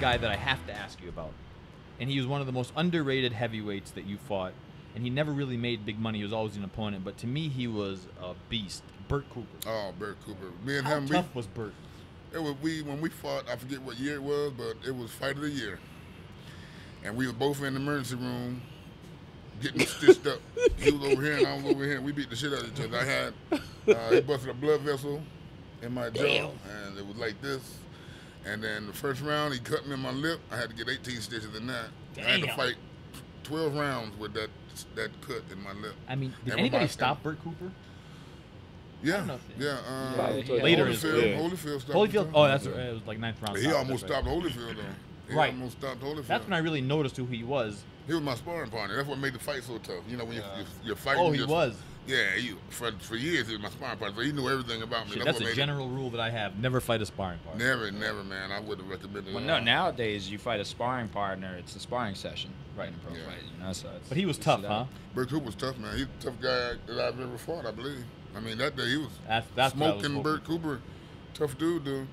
guy that I have to ask you about. And he was one of the most underrated heavyweights that you fought. And he never really made big money. He was always an opponent. But to me, he was a beast. Bert Cooper. Oh, Bert Cooper. Me and him. How tough was Bert? It was when we fought. I forget what year it was, but it was Fight of the Year. And we were both in the emergency room, getting stitched up. He was over here and I was over here. And we beat the shit out of each other. I had it busted a blood vessel in my jaw, and it was like this. And then the first round, he cut me in my lip. I had to get 18 stitches in that. Damn. I had to fight 12 rounds with that cut in my lip. I mean, did anybody stop Bert Cooper? Yeah, yeah. Later Holyfield stopped. Holyfield. Oh, that's right. It was like 9th round. He almost stopped Holyfield though. Right. He almost stopped Holyfield. That's when I really noticed who he was. He was my sparring partner. That's what made the fight so tough. You know, when you're fighting. Oh, he was. Yeah, for years he was my sparring partner. So he knew everything about me. Shit, that's a general rule that I have: never fight a sparring partner. Never, never, man. I wouldn't recommend it. Well, no. Nowadays, you fight a sparring partner; it's a sparring session, right? In pro fight, you know. So but he was tough, huh? Bert Cooper was tough, man. He's the tough guy that I've ever fought, I believe. I mean, that day he was smoking Bert Cooper. Tough dude, dude.